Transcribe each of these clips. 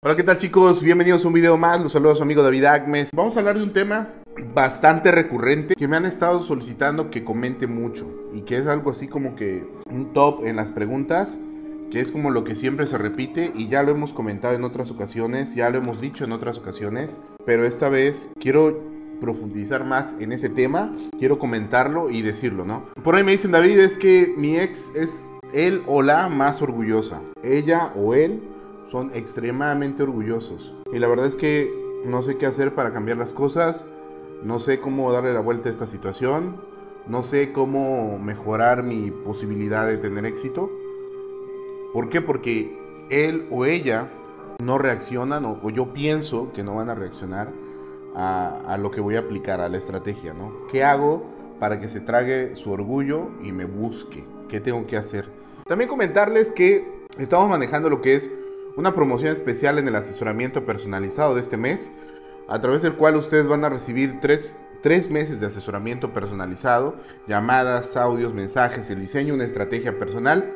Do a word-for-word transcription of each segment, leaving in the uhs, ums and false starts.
Hola, ¿qué tal, chicos? Bienvenidos a un video más. Los saluda su amigo David Agmes. Vamos a hablar de un tema bastante recurrente que me han estado solicitando que comente mucho y que es algo así como que un top en las preguntas, que es como lo que siempre se repite y ya lo hemos comentado en otras ocasiones, ya lo hemos dicho en otras ocasiones, pero esta vez quiero profundizar más en ese tema, quiero comentarlo y decirlo, ¿no? Por ahí me dicen, David, es que mi ex es él o la más orgullosa. Ella o él son extremadamente orgullosos y la verdad es que no sé qué hacer para cambiar las cosas, no sé cómo darle la vuelta a esta situación, no sé cómo mejorar mi posibilidad de tener éxito. ¿Por qué? Porque él o ella no reaccionan o, o yo pienso que no van a reaccionar a, a lo que voy a aplicar, a la estrategia, ¿no? ¿Qué hago para que se trague su orgullo y me busque? ¿Qué tengo que hacer? También comentarles que estamos manejando lo que es una promoción especial en el asesoramiento personalizado de este mes, a través del cual ustedes van a recibir tres, tres meses de asesoramiento personalizado, llamadas, audios, mensajes, el diseño, una estrategia personal,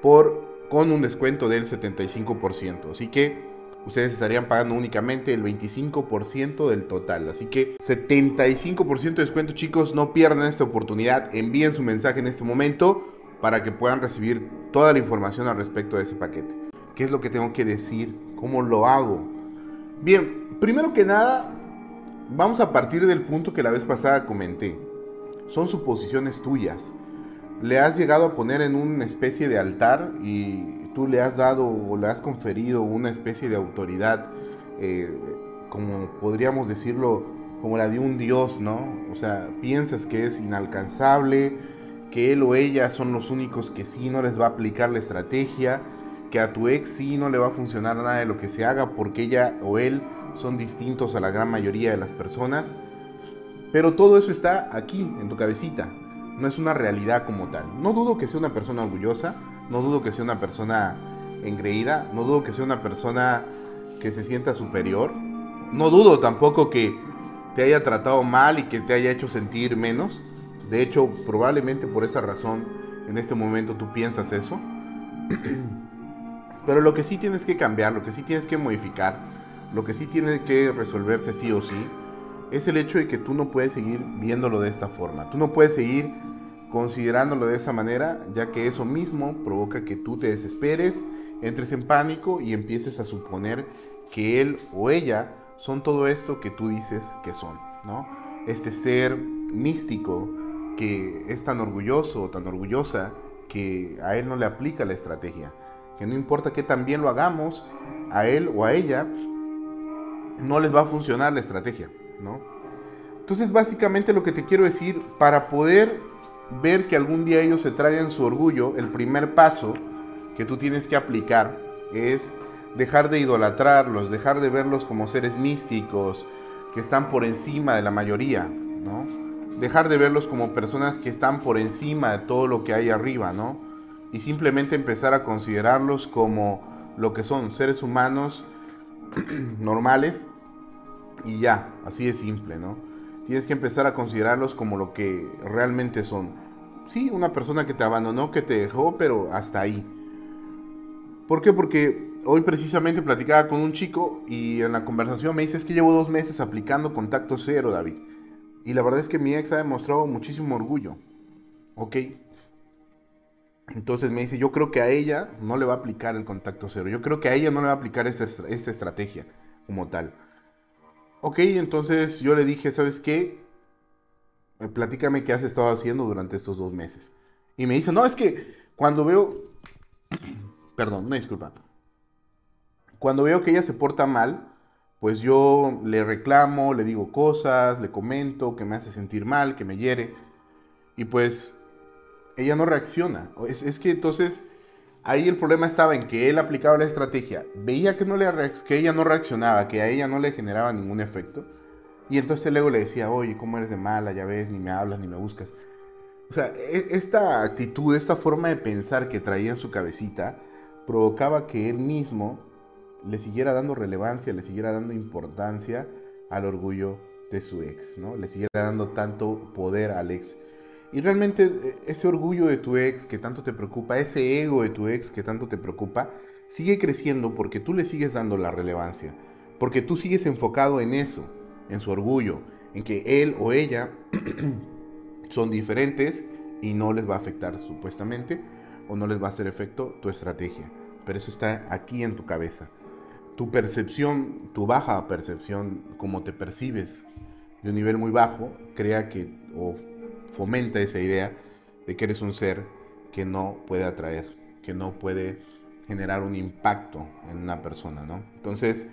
por, con un descuento del setenta y cinco por ciento. Así que ustedes estarían pagando únicamente el veinticinco por ciento del total. Así que setenta y cinco por ciento de descuento, chicos. No pierdan esta oportunidad. Envíen su mensaje en este momento para que puedan recibir toda la información al respecto de ese paquete. ¿Qué es lo que tengo que decir? ¿Cómo lo hago? Bien, primero que nada, vamos a partir del punto que la vez pasada comenté. Son suposiciones tuyas. Le has llegado a poner en una especie de altar y tú le has dado o le has conferido una especie de autoridad, eh, como podríamos decirlo, como la de un dios, ¿no? O sea, piensas que es inalcanzable, que él o ella son los únicos que sí no les va a aplicar la estrategia, que a tu ex sí no le va a funcionar nada de lo que se haga porque ella o él son distintos a la gran mayoría de las personas. Pero todo eso está aquí, en tu cabecita. No es una realidad como tal. No dudo que sea una persona orgullosa, no dudo que sea una persona engreída, no dudo que sea una persona que se sienta superior. No dudo tampoco que te haya tratado mal y que te haya hecho sentir menos. De hecho, probablemente por esa razón en este momento tú piensas eso. Pero lo que sí tienes que cambiar, lo que sí tienes que modificar, lo que sí tiene que resolverse sí o sí, es el hecho de que tú no puedes seguir viéndolo de esta forma. Tú no puedes seguir considerándolo de esa manera, ya que eso mismo provoca que tú te desesperes, entres en pánico y empieces a suponer que él o ella son todo esto que tú dices que son, ¿no? Este ser místico que es tan orgulloso o tan orgullosa que a él no le aplica la estrategia, que no importa que tan bien lo hagamos, a él o a ella no les va a funcionar la estrategia, ¿no? Entonces, básicamente lo que te quiero decir, para poder ver que algún día ellos se traigan su orgullo, el primer paso que tú tienes que aplicar es dejar de idolatrarlos, dejar de verlos como seres místicos que están por encima de la mayoría, ¿no? Dejar de verlos como personas que están por encima de todo lo que hay arriba, ¿no? Y simplemente empezar a considerarlos como lo que son, seres humanos normales y ya, así de simple, ¿no? Tienes que empezar a considerarlos como lo que realmente son. Sí, una persona que te abandonó, que te dejó, pero hasta ahí. ¿Por qué? Porque hoy precisamente platicaba con un chico y en la conversación me dice, es que llevo dos meses aplicando contacto cero, David. Y la verdad es que mi ex ha demostrado muchísimo orgullo. Ok. Entonces me dice, yo creo que a ella no le va a aplicar el contacto cero. Yo creo que a ella no le va a aplicar esta, esta estrategia como tal. Ok, entonces yo le dije, ¿sabes qué? Platícame qué has estado haciendo durante estos dos meses. Y me dice, no, es que cuando veo... Perdón, una disculpa. Cuando veo que ella se porta mal, pues yo le reclamo, le digo cosas, le comento, que me hace sentir mal, que me hiere. Y pues... ella no reacciona. Es, es que entonces ahí el problema estaba en que él aplicaba la estrategia, veía que, no le, que ella no reaccionaba, que a ella no le generaba ningún efecto, y entonces luego le decía, oye, ¿cómo eres de mala? Ya ves, ni me hablas, ni me buscas. O sea, esta actitud, esta forma de pensar que traía en su cabecita, provocaba que él mismo le siguiera dando relevancia, le siguiera dando importancia al orgullo de su ex, ¿no? Le siguiera dando tanto poder al ex. Y realmente ese orgullo de tu ex que tanto te preocupa, ese ego de tu ex que tanto te preocupa, Sigue creciendo porque tú le sigues dando la relevancia, porque tú sigues enfocado en eso, en su orgullo, en que él o ella son diferentes y no les va a afectar supuestamente o no les va a hacer efecto tu estrategia. Pero eso está aquí en tu cabeza. Tu percepción, tu baja percepción, como te percibes de un nivel muy bajo, crea que o fomenta esa idea de que eres un ser que no puede atraer, que no puede generar un impacto en una persona, ¿no? Entonces,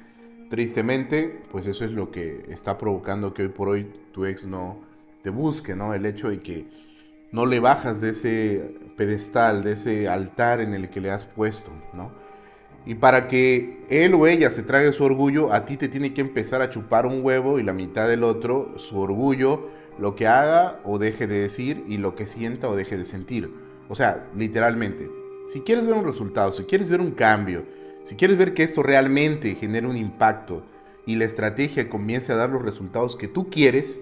tristemente, pues eso es lo que está provocando que hoy por hoy tu ex no te busque, ¿no? El hecho de que no le bajas de ese pedestal, de ese altar en el que le has puesto, ¿no? Y para que él o ella se trague su orgullo, a ti te tiene que empezar a chupar un huevo y la mitad del otro, su orgullo, lo que haga o deje de decir y lo que sienta o deje de sentir. O sea, literalmente, si quieres ver un resultado, si quieres ver un cambio, si quieres ver que esto realmente genere un impacto y la estrategia comience a dar los resultados que tú quieres,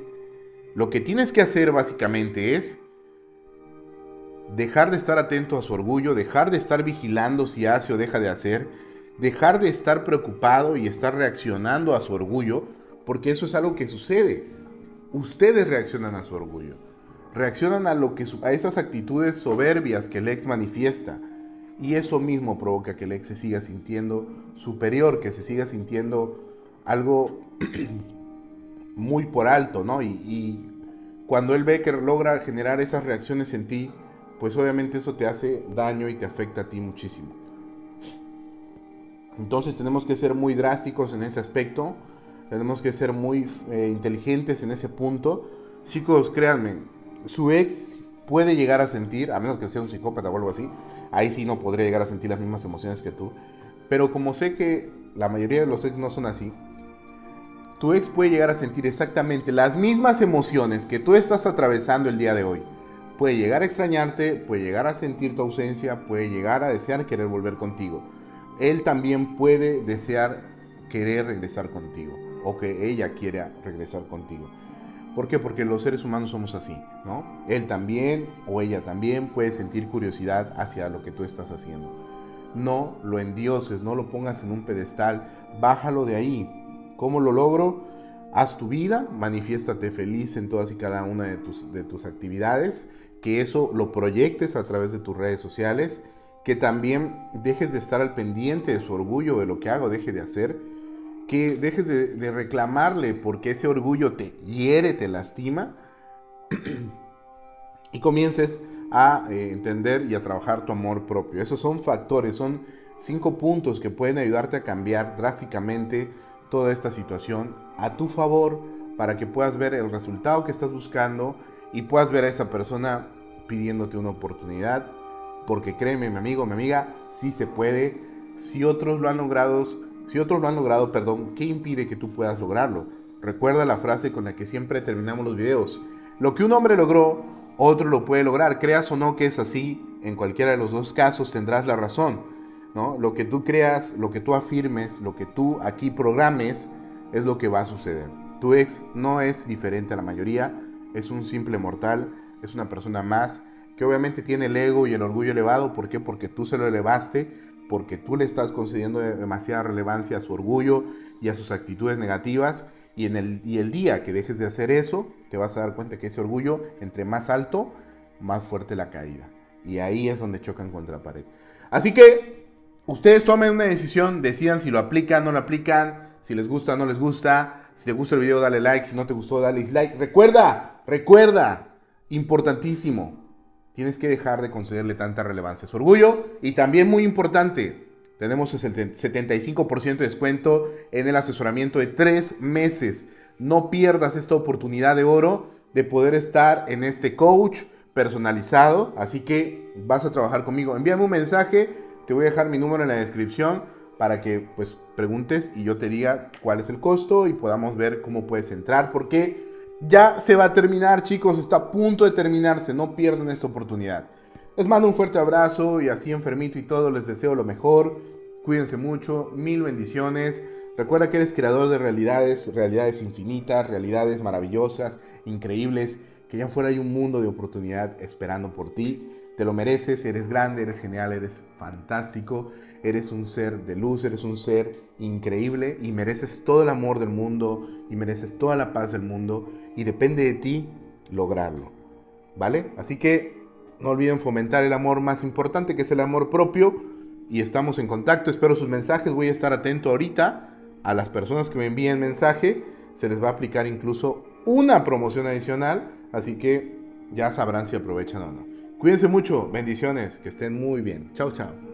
lo que tienes que hacer básicamente es dejar de estar atento a su orgullo, dejar de estar vigilando si hace o deja de hacer, dejar de estar preocupado y estar reaccionando a su orgullo, porque eso es algo que sucede. Ustedes reaccionan a su orgullo, reaccionan a, lo que, a esas actitudes soberbias que el ex manifiesta, y eso mismo provoca que el ex se siga sintiendo superior, que se siga sintiendo algo muy por alto, ¿no? Y, y cuando él ve que logra generar esas reacciones en ti, pues obviamente eso te hace daño y te afecta a ti muchísimo. Entonces tenemos que ser muy drásticos en ese aspecto, tenemos que ser muy eh, inteligentes en ese punto. Chicos, créanme, su ex puede llegar a sentir, a menos que sea un psicópata o algo así, ahí sí no podría llegar a sentir las mismas emociones que tú, pero como sé que la mayoría de los ex no son así, tu ex puede llegar a sentir exactamente las mismas emociones que tú estás atravesando el día de hoy. Puede llegar a extrañarte, puede llegar a sentir tu ausencia, puede llegar a desear querer volver contigo. Él también puede desear querer regresar contigo, o que ella quiera regresar contigo. ¿Por qué? Porque los seres humanos somos así, ¿no? Él también o ella también puede sentir curiosidad hacia lo que tú estás haciendo. No lo endioses, no lo pongas en un pedestal, bájalo de ahí. ¿Cómo lo logro? Haz tu vida, manifiéstate feliz en todas y cada una de tus, de tus actividades, que eso lo proyectes a través de tus redes sociales, que también dejes de estar al pendiente de su orgullo, de lo que hago, deje de hacer, que dejes de, de reclamarle porque ese orgullo te hiere, te lastima, y comiences a eh, entender y a trabajar tu amor propio. Esos son factores, son cinco puntos que pueden ayudarte a cambiar drásticamente toda esta situación a tu favor, para que puedas ver el resultado que estás buscando y puedas ver a esa persona pidiéndote una oportunidad, porque créeme, mi amigo, mi amiga, sí se puede. Si otros lo han logrado, si otros lo han logrado, perdón, ¿qué impide que tú puedas lograrlo? Recuerda la frase con la que siempre terminamos los videos: lo que un hombre logró, otro lo puede lograr. Creas o no que es así, en cualquiera de los dos casos tendrás la razón, ¿no? Lo que tú creas, lo que tú afirmes, lo que tú aquí programes es lo que va a suceder. Tu ex no es diferente a la mayoría, es un simple mortal, es una persona más que obviamente tiene el ego y el orgullo elevado. ¿Por qué? Porque tú se lo elevaste, porque tú le estás concediendo demasiada relevancia a su orgullo y a sus actitudes negativas, y, en el, y el día que dejes de hacer eso, te vas a dar cuenta que ese orgullo, entre más alto, más fuerte la caída, y ahí es donde chocan contra la pared. Así que ustedes tomen una decisión, decidan si lo aplican, no lo aplican, si les gusta, no les gusta. Si te gusta el video, dale like, si no te gustó, dale dislike. Recuerda, recuerda, importantísimo, tienes que dejar de concederle tanta relevancia a su orgullo. Y también muy importante, tenemos el setenta y cinco por ciento de descuento en el asesoramiento de tres meses. No pierdas esta oportunidad de oro de poder estar en este coach personalizado. Así que vas a trabajar conmigo. Envíame un mensaje. Te voy a dejar mi número en la descripción para que pues preguntes y yo te diga cuál es el costo y podamos ver cómo puedes entrar, porque ya se va a terminar, chicos, está a punto de terminarse, no pierdan esta oportunidad. Les mando un fuerte abrazo y así enfermito y todo, les deseo lo mejor, cuídense mucho, mil bendiciones. Recuerda que eres creador de realidades, realidades infinitas, realidades maravillosas, increíbles, que allá afuera hay un mundo de oportunidad esperando por ti. Te lo mereces, eres grande, eres genial, eres fantástico, eres un ser de luz, eres un ser increíble y mereces todo el amor del mundo y mereces toda la paz del mundo y depende de ti lograrlo, ¿vale? Así que no olviden fomentar el amor más importante, que es el amor propio, y estamos en contacto. Espero sus mensajes, voy a estar atento ahorita a las personas que me envíen mensaje, se les va a aplicar incluso una promoción adicional, así que ya sabrán si aprovechan o no. Cuídense mucho, bendiciones, que estén muy bien. Chao, chao.